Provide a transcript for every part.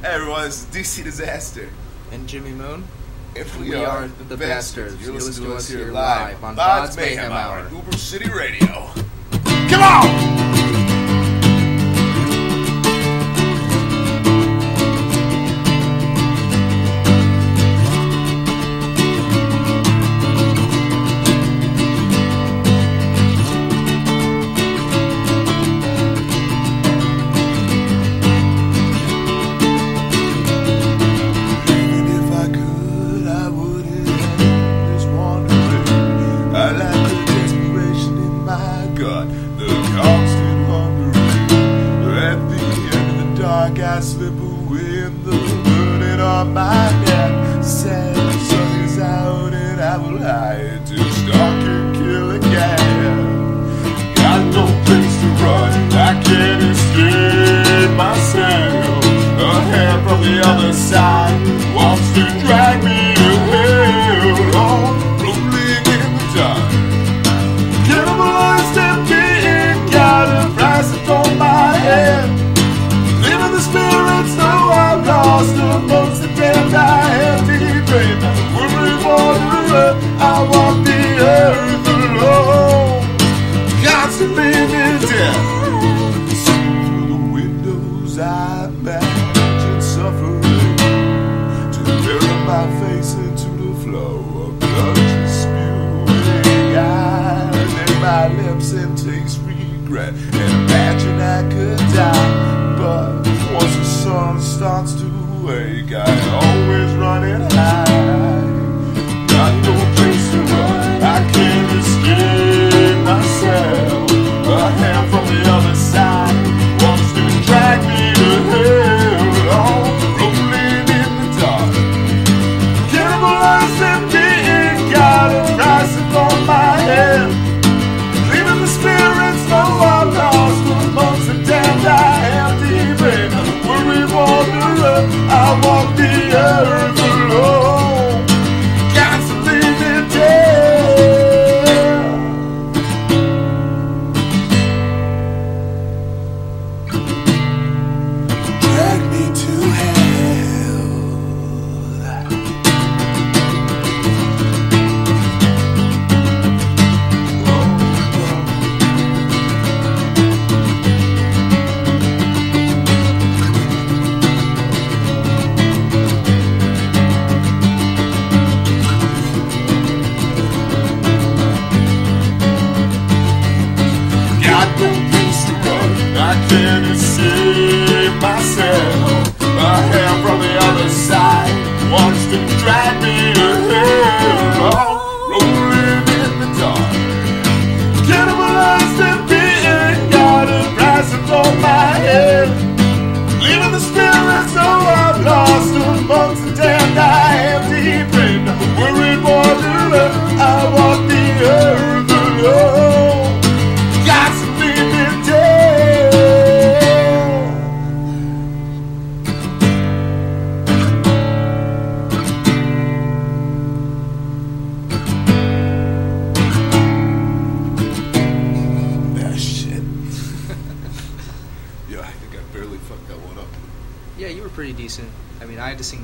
Hey everyone, it's D.C. Disaster. And Jimmy Moon. If we are the Bastards. You're listening to us here live on Bob's Mayhem Hour. Uber City Radio. Come on!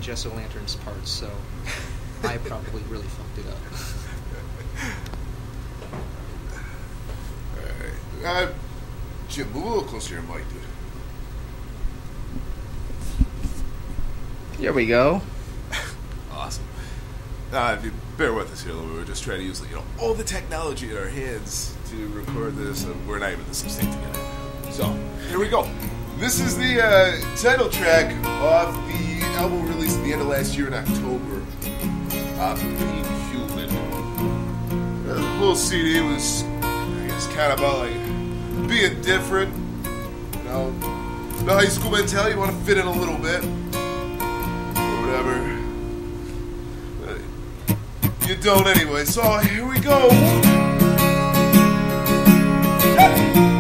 Gesso Lantern's parts, so I probably really fucked it up. Alright. Jim, move a little closer to your mic, dude. Here we go. Awesome. If you bear with us here a little bit, we're just trying to use, you know, all the technology at our hands to record this, and we're not even this distinct together. So, here we go. This is the title track of the album released at the end of last year in October. Being Human. The whole CD was, I guess, kind of about like being different. You know, the high school mentality, you want to fit in a little bit. Or whatever. But you don't anyway, so here we go. Hey! Hey!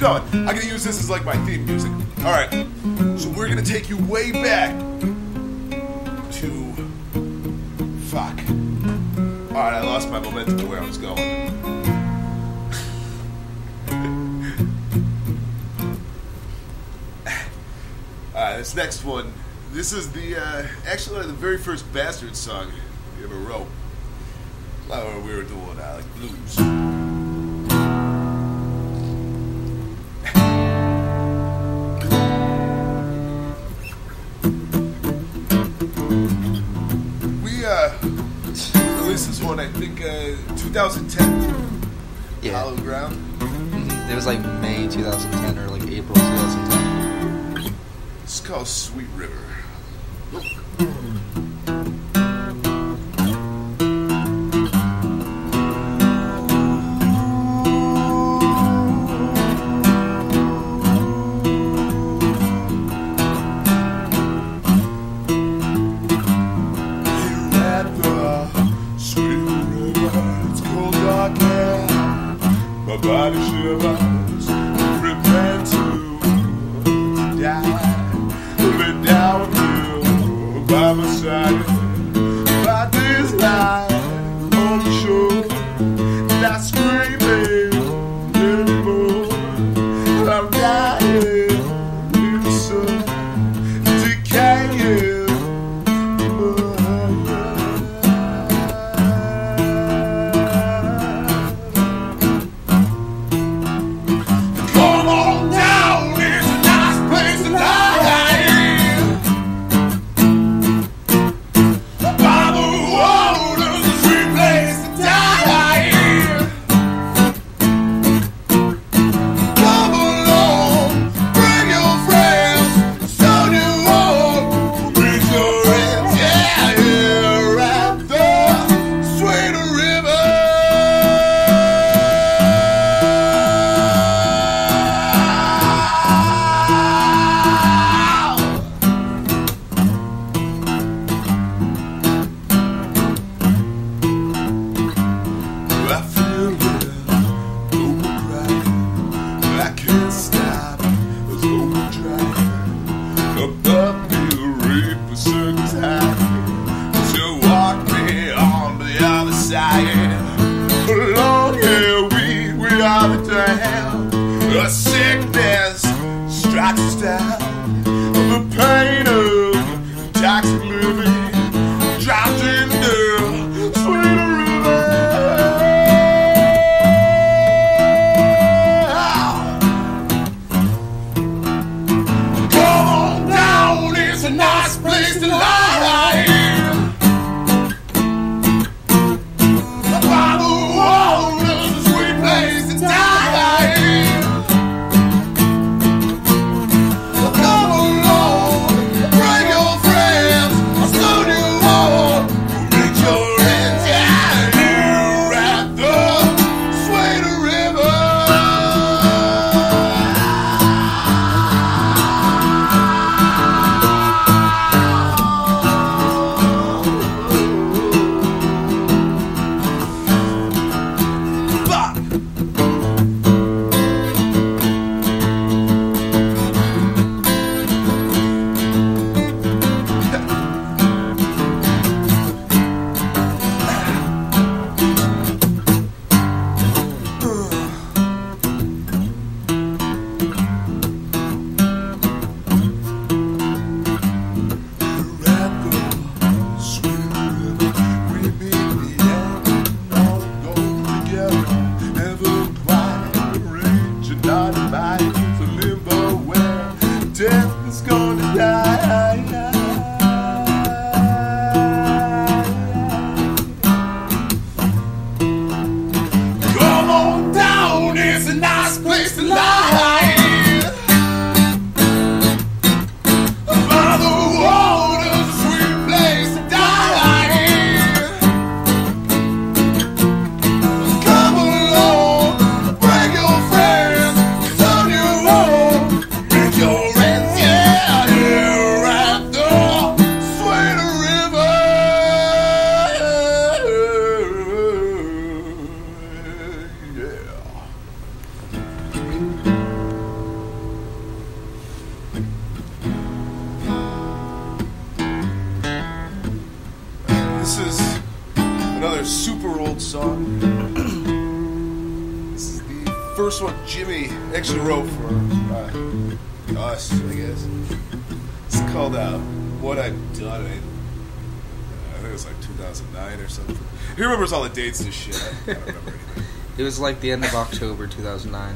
Going. I'm going to use this as like my theme music. All right. So we're going to take you way back to... Fuck. All right, I lost my momentum to where I was going. All right, this next one. This is the actually the very first Bastards song we ever wrote. Like we were doing like blues. I think 2010, yeah. Hollow Ground. Mm-hmm. It was like May 2010 or like April 2010. It's called Sweet River. on down, it's a nice place to lie. By the water's a sweet place to die. Come along, bring your friends, turn you on, bring your rents, yeah, here at the Sweet River, yeah. Super old song. This is the first one Jimmy actually wrote for us, I guess. It's called What I've Done. I think it was like 2009 or something. Who remembers all the dates and shit? I don't remember anything. It was like the end of October 2009. Here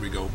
we go.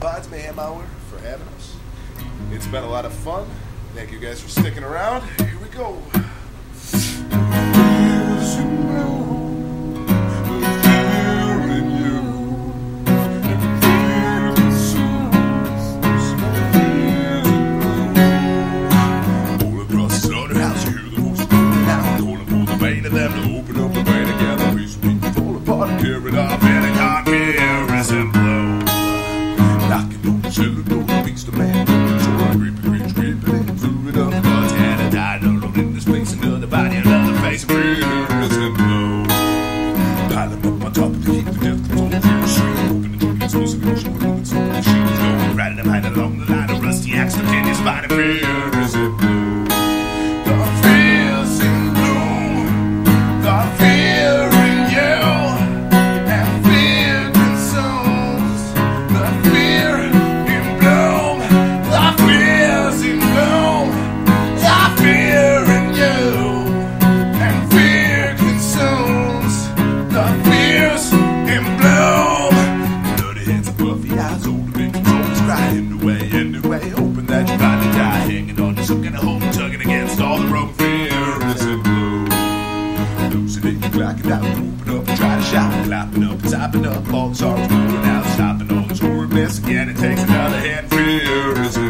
Bob's Mayhem Hour for having us. It's been a lot of fun. Thank you guys for sticking around. Here we go. Fear in bloom, fear in you, fear Topping up, all the stars moving out, stopping on the scoring mess again. It takes another hand. Fear is